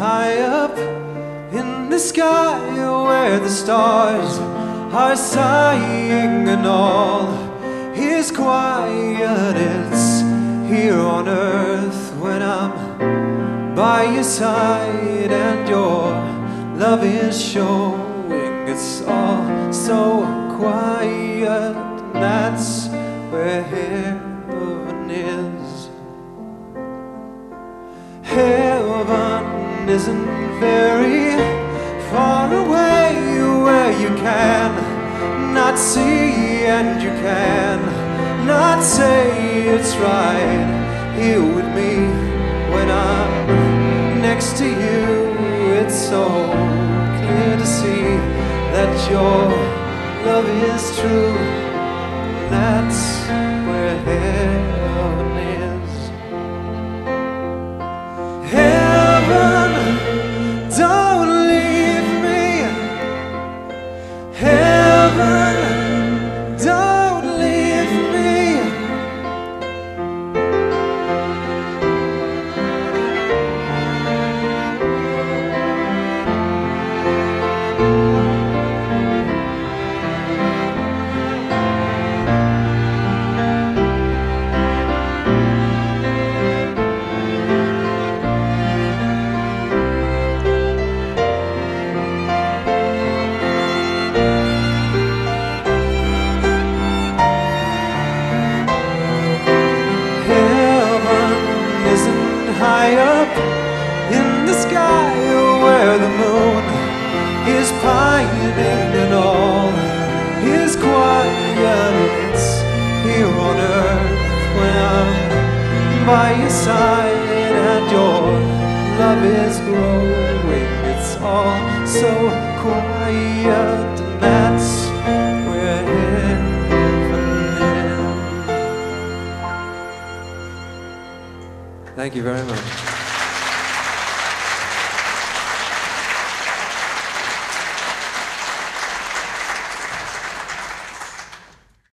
high up in the sky, where the stars are sighing and all is quiet. It's here on earth when I'm by your side and your love is showing. It's all so quiet, and that's where heaven is. Heaven isn't very far away, where you can not see and you can not say. It's right here with me when I'm next to you. It's so clear to see that your love is true. That's where heaven is. Heaven, don't leave me. Heaven, don't leave me. High up in the sky, where the moon is pining and all is quiet. It's here on earth when I'm by your side and your love is growing. It's all so quiet, and that's where heaven is. Thank you very much.